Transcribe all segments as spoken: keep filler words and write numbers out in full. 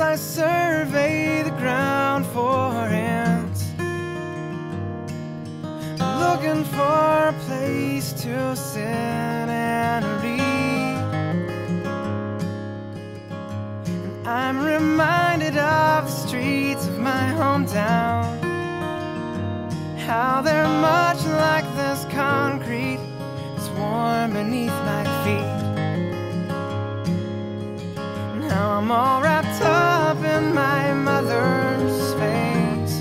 as I survey the ground for ants, looking for a place to sit and read. And I'm reminded of the streets of my hometown, how they're much like this concrete. It's warm beneath my feet. Now I'm all wrapped up in my mother's face,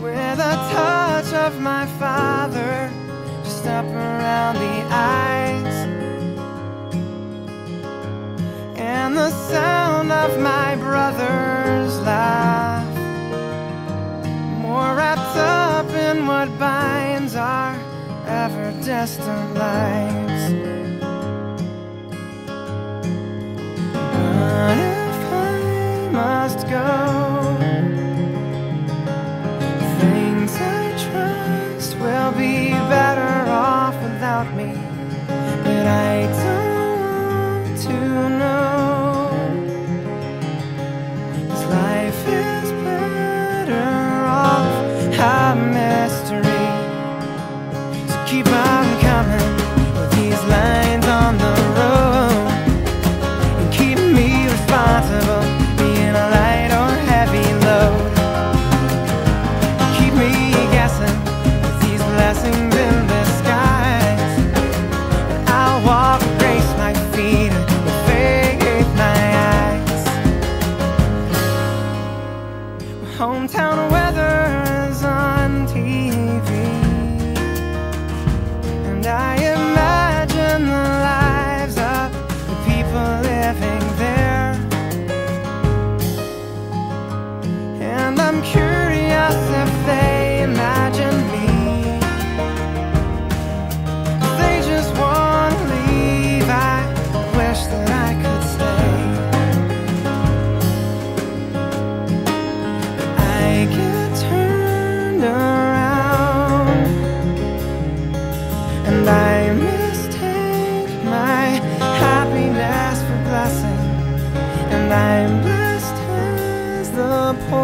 with a touch of my father just up around the eyes, and the sound of my brother's laugh, more wrapped up in what binds our ever-distant lives. But if I must go, things I trust will be better off without me. But I don't want to know, 'cause life is better a mystery. So keep on coming with these lines on the road, and keep me responsible, being a light or heavy load. Keep me guessing with these blessings in disguise, and I'll walk and brace my feet and faith my eyes. My hometown weather on T V, and I imagine the lives of the people living there, and I'm curious if they imagine me. If they just want to leave, I wish that I could stay. But I get turned around, and I mistake my happiness for blessing, and I'm blessed as the poor.